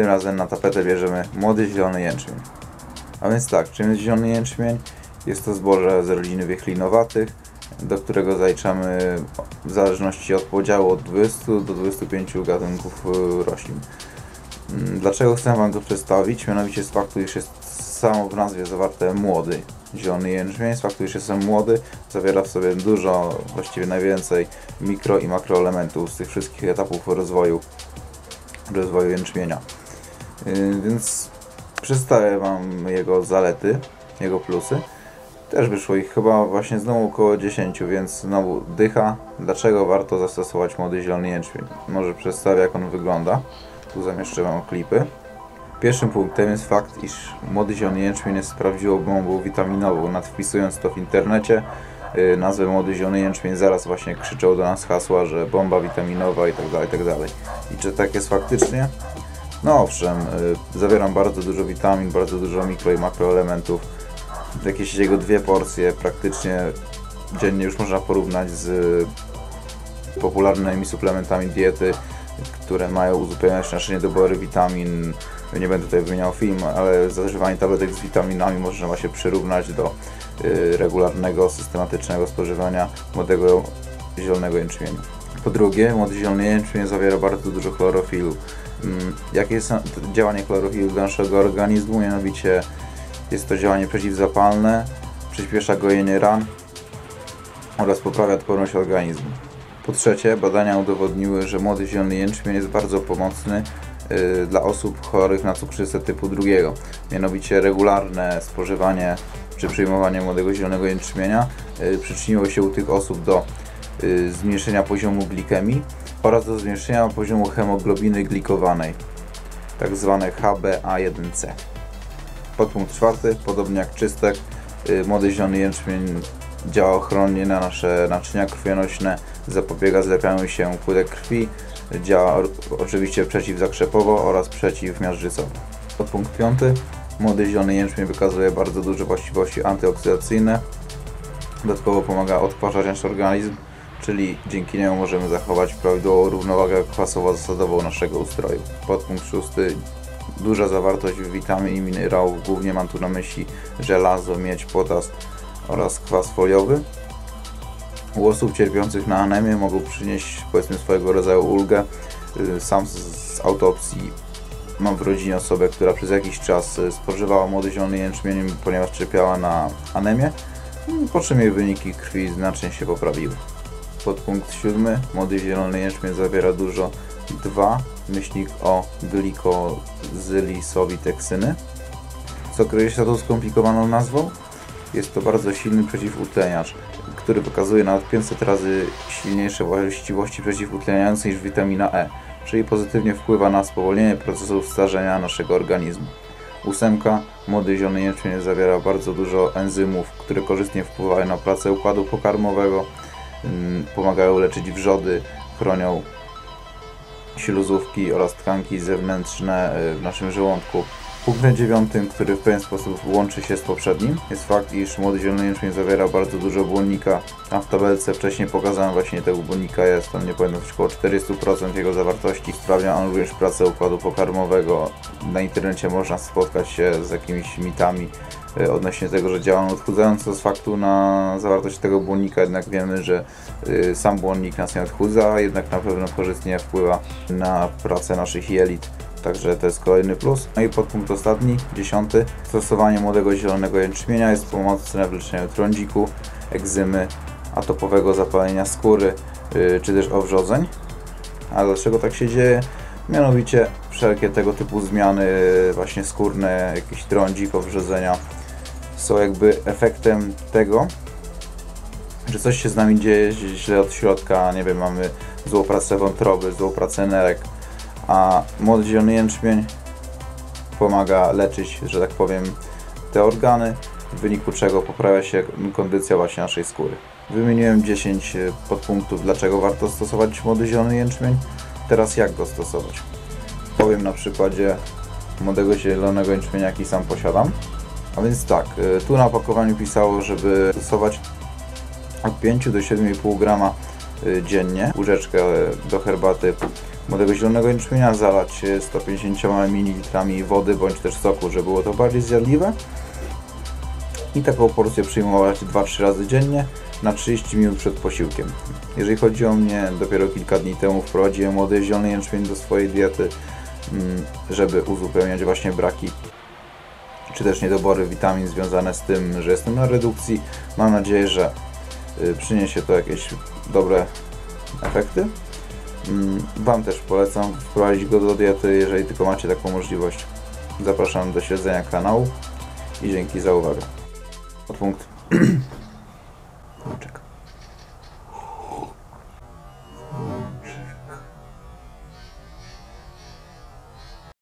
Tym razem na tapetę bierzemy młody zielony jęczmień. A więc tak, czym jest zielony jęczmień? Jest to zboże z rodziny wiechlinowatych, do którego zaliczamy w zależności od podziału od 20 do 25 gatunków roślin. Dlaczego chcę Wam to przedstawić? Mianowicie z faktu, iż jest samo w nazwie zawarte młody zielony jęczmień, z faktu, iż jestem młody, zawiera w sobie dużo, właściwie najwięcej mikro i makroelementów z tych wszystkich etapów rozwoju jęczmienia. Więc przedstawię Wam jego zalety, jego plusy. Też wyszło ich chyba właśnie znowu około 10, więc znowu dycha. Dlaczego warto zastosować młody zielony jęczmień? Może przedstawię, jak on wygląda. Tu zamieszczę Wam klipy. Pierwszym punktem jest fakt, iż młody zielony jęczmień jest prawdziwą bombą witaminową. Nadwpisując to w internecie, nazwę młody zielony jęczmień, zaraz właśnie krzyczą do nas hasła, że bomba witaminowa itd., itd. I czy tak jest faktycznie? No owszem, zawiera bardzo dużo witamin, bardzo dużo mikro i makroelementów. Jakieś jego dwie porcje praktycznie dziennie już można porównać z popularnymi suplementami diety, które mają uzupełniać nasze niedobory witamin. Nie będę tutaj wymieniał film, ale zażywanie tabletek z witaminami można właśnie przyrównać do regularnego, systematycznego spożywania młodego zielonego jęczmienia. Po drugie, młody zielony jęczmień zawiera bardzo dużo chlorofilu. Jakie jest działanie chlorofilu dla naszego organizmu? Mianowicie jest to działanie przeciwzapalne, przyspiesza gojenie ran oraz poprawia odporność organizmu. Po trzecie, badania udowodniły, że młody zielony jęczmień jest bardzo pomocny dla osób chorych na cukrzycę typu 2. Mianowicie regularne spożywanie czy przyjmowanie młodego zielonego jęczmienia przyczyniło się u tych osób do zmniejszenia poziomu glikemii oraz do zmniejszenia poziomu hemoglobiny glikowanej, tak zwane HbA1c. Podpunkt czwarty, podobnie jak czystek, młody zielony jęczmień działa ochronnie na nasze naczynia krwionośne, zapobiega zlepianiu się płytek krwi, działa oczywiście przeciwzakrzepowo oraz przeciwmiażdżycowo. Podpunkt piąty, młody zielony jęczmień wykazuje bardzo duże właściwości antyoksydacyjne, dodatkowo pomaga odtwarzać nasz organizm, czyli dzięki niemu możemy zachować prawidłową równowagę kwasowo-zasadową naszego ustroju. Podpunkt szósty, duża zawartość witamin i minerałów, głównie mam tu na myśli żelazo, miedź, potas oraz kwas foliowy. U osób cierpiących na anemię mogą przynieść, powiedzmy, swojego rodzaju ulgę. Sam z autopsji mam w rodzinie osobę, która przez jakiś czas spożywała młody zielony jęczmień, ponieważ cierpiała na anemię, po czym jej wyniki krwi znacznie się poprawiły. Podpunkt siódmy, młody zielony jęczmień zawiera dużo 2- glikozylisowiteksyny, co kryje się tą skomplikowaną nazwą. Jest to bardzo silny przeciwutleniacz, który pokazuje nawet 500 razy silniejsze właściwości przeciwutleniające niż witamina E, czyli pozytywnie wpływa na spowolnienie procesów starzenia naszego organizmu. Ósemka, młody zielony jęczmień zawiera bardzo dużo enzymów, które korzystnie wpływają na pracę układu pokarmowego, pomagają leczyć wrzody, chronią śluzówki oraz tkanki zewnętrzne w naszym żołądku. Punktem dziewiątym, który w pewien sposób łączy się z poprzednim, jest fakt, iż młody zielony jęczmień zawiera bardzo dużo błonnika, a w tabelce wcześniej pokazałem właśnie tego błonnika, jest on, nie pamiętam, około 40% jego zawartości. Sprawia on również pracę układu pokarmowego. Na internecie można spotkać się z jakimiś mitami odnośnie tego, że działa on odchudzająco. Z faktu na zawartość tego błonnika jednak wiemy, że sam błonnik nas nie odchudza, jednak na pewno korzystnie wpływa na pracę naszych jelit. Także to jest kolejny plus. No i podpunkt ostatni, dziesiąty. Stosowanie młodego zielonego jęczmienia jest pomocne w leczeniu trądziku, egzymy, atopowego zapalenia skóry, czy też owrzodzeń. A dlaczego tak się dzieje? Mianowicie wszelkie tego typu zmiany właśnie skórne, jakiś trądzik, owrzodzenia są jakby efektem tego, że coś się z nami dzieje źle od środka. Nie wiem, mamy złą pracę wątroby, złą pracę nerek, a młody zielony jęczmień pomaga leczyć, że tak powiem, te organy, w wyniku czego poprawia się kondycja właśnie naszej skóry. Wymieniłem 10 podpunktów, dlaczego warto stosować młody zielony jęczmień. Teraz jak go stosować? Powiem na przykładzie młodego zielonego jęczmienia, jaki sam posiadam. A więc tak, tu na opakowaniu pisało, żeby stosować od 5 do 7,5 g dziennie, łyżeczkę do herbaty bo tego zielonego jęczmienia zalać 150 ml wody bądź też soku, żeby było to bardziej zjadliwe. I taką porcję przyjmować 2-3 razy dziennie na 30 minut przed posiłkiem. Jeżeli chodzi o mnie, dopiero kilka dni temu wprowadziłem młody zielony jęczmień do swojej diety, żeby uzupełniać właśnie braki czy też niedobory witamin związane z tym, że jestem na redukcji. Mam nadzieję, że przyniesie to jakieś dobre efekty. Wam też polecam wprowadzić go do diety, jeżeli tylko macie taką możliwość. Zapraszam do śledzenia kanału i dzięki za uwagę. Podpunkt.